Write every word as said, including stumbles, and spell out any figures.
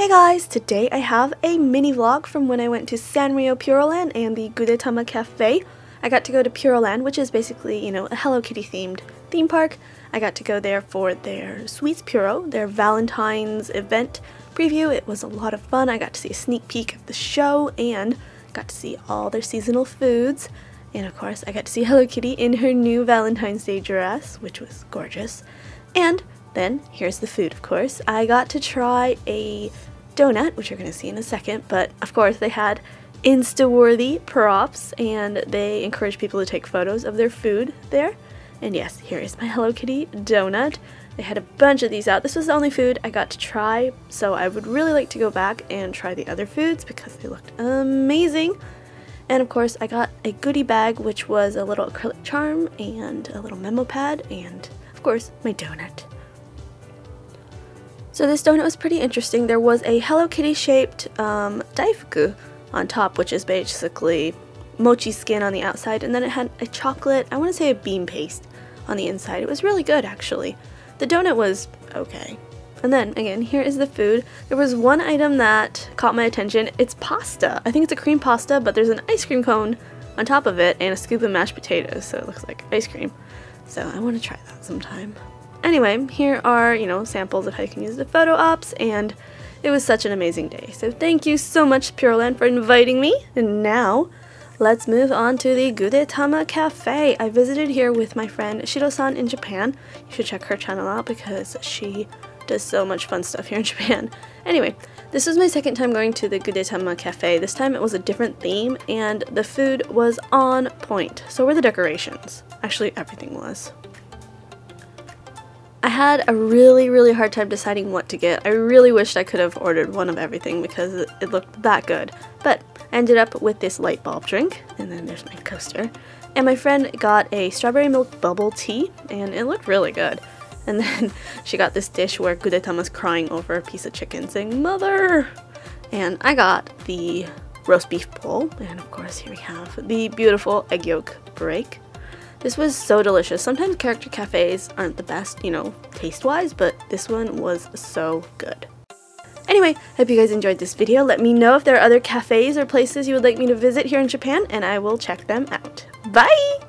Hey guys, today I have a mini vlog from when I went to Sanrio Puroland and the Gudetama Cafe. I got to go to Puroland, which is basically, you know, a Hello Kitty themed theme park. I got to go there for their Sweets Puro, their Valentine's event preview. It was a lot of fun. I got to see a sneak peek of the show and got to see all their seasonal foods. And of course, I got to see Hello Kitty in her new Valentine's Day dress, which was gorgeous. And then, here's the food, of course. I got to try a donut, which you're going to see in a second, but of course they had Insta-worthy props and they encourage people to take photos of their food there. And yes, here is my Hello Kitty donut. They had a bunch of these out. This was the only food I got to try, so I would really like to go back and try the other foods because they looked amazing. And of course, I got a goodie bag, which was a little acrylic charm and a little memo pad and, of course, my donut. So this donut was pretty interesting. There was a Hello Kitty shaped um, daifuku on top, which is basically mochi skin on the outside, and then it had a chocolate, I want to say a bean paste on the inside. It was really good, actually. The donut was okay. And then again, here is the food. There was one item that caught my attention. It's pasta. I think it's a cream pasta, but there's an ice cream cone on top of it and a scoop of mashed potatoes, so it looks like ice cream. So I want to try that sometime. Anyway, here are, you know, samples of how you can use the photo ops, and it was such an amazing day. So thank you so much, Puroland, for inviting me. And now, let's move on to the Gudetama Cafe. I visited here with my friend Shiro-san in Japan. You should check her channel out because she does so much fun stuff here in Japan. Anyway, this was my second time going to the Gudetama Cafe. This time it was a different theme, and the food was on point. So were the decorations. Actually, everything was. I had a really, really hard time deciding what to get. I really wished I could have ordered one of everything because it looked that good. But I ended up with this light bulb drink, and then there's my coaster. And my friend got a strawberry milk bubble tea, and it looked really good. And then she got this dish where Gudetama's crying over a piece of chicken saying, "Mother!" And I got the roast beef bowl, and of course here we have the beautiful egg yolk break. This was so delicious. Sometimes character cafes aren't the best, you know, taste-wise, but this one was so good. Anyway, hope you guys enjoyed this video. Let me know if there are other cafes or places you would like me to visit here in Japan, and I will check them out. Bye!